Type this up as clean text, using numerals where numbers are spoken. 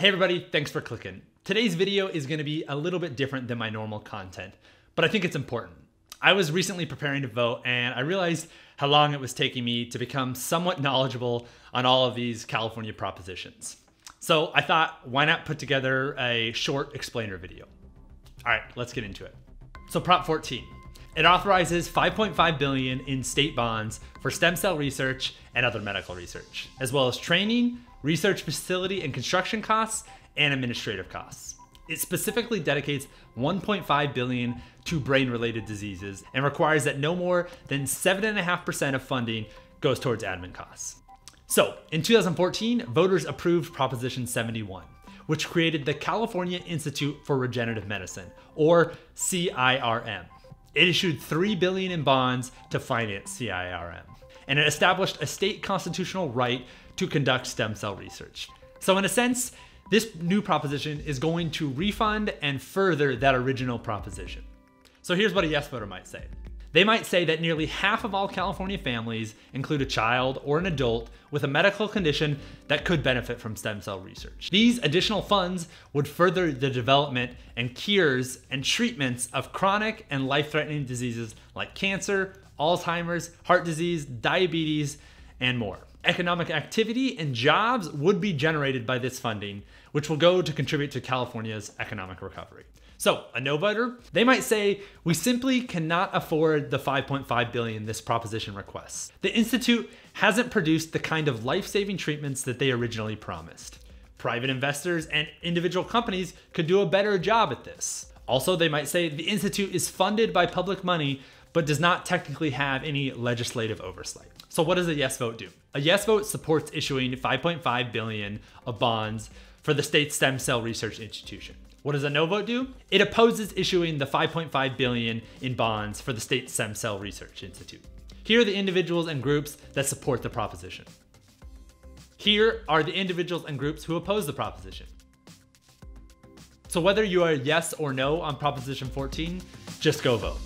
Hey everybody, thanks for clicking. Today's video is going to be a little bit different than my normal content, but I think it's important. I was recently preparing to vote and I realized how long it was taking me to become somewhat knowledgeable on all of these California propositions. So I thought, why not put together a short explainer video? All right, let's get into it. So Prop 14, it authorizes $5.5 billion in state bonds for stem cell research and other medical research, as well as training, research facility and construction costs, and administrative costs. It specifically dedicates $1.5 billion to brain-related diseases and requires that no more than 7.5% of funding goes towards admin costs. So in 2014, voters approved Proposition 71, which created the California Institute for Regenerative Medicine, or CIRM. It issued $3 billion in bonds to finance CIRM, and it established a state constitutional right to conduct stem cell research. So in a sense, this new proposition is going to refund and further that original proposition. So here's what a yes voter might say. They might say that nearly half of all California families include a child or an adult with a medical condition that could benefit from stem cell research. These additional funds would further the development and cures and treatments of chronic and life-threatening diseases like cancer, Alzheimer's, heart disease, diabetes, and more. Economic activity and jobs would be generated by this funding, which will go to contribute to California's economic recovery. So a no voter, they might say, we simply cannot afford the $5.5 billion this proposition requests. The Institute hasn't produced the kind of life-saving treatments that they originally promised. Private investors and individual companies could do a better job at this. Also, they might say the Institute is funded by public money, but does not technically have any legislative oversight. So what does a yes vote do? A yes vote supports issuing $5.5 billion of bonds for the state's stem cell research institution. What does a no vote do? It opposes issuing the $5.5 billion in bonds for the state's stem cell research institute. Here are the individuals and groups that support the proposition. Here are the individuals and groups who oppose the proposition. So whether you are yes or no on Proposition 14, just go vote.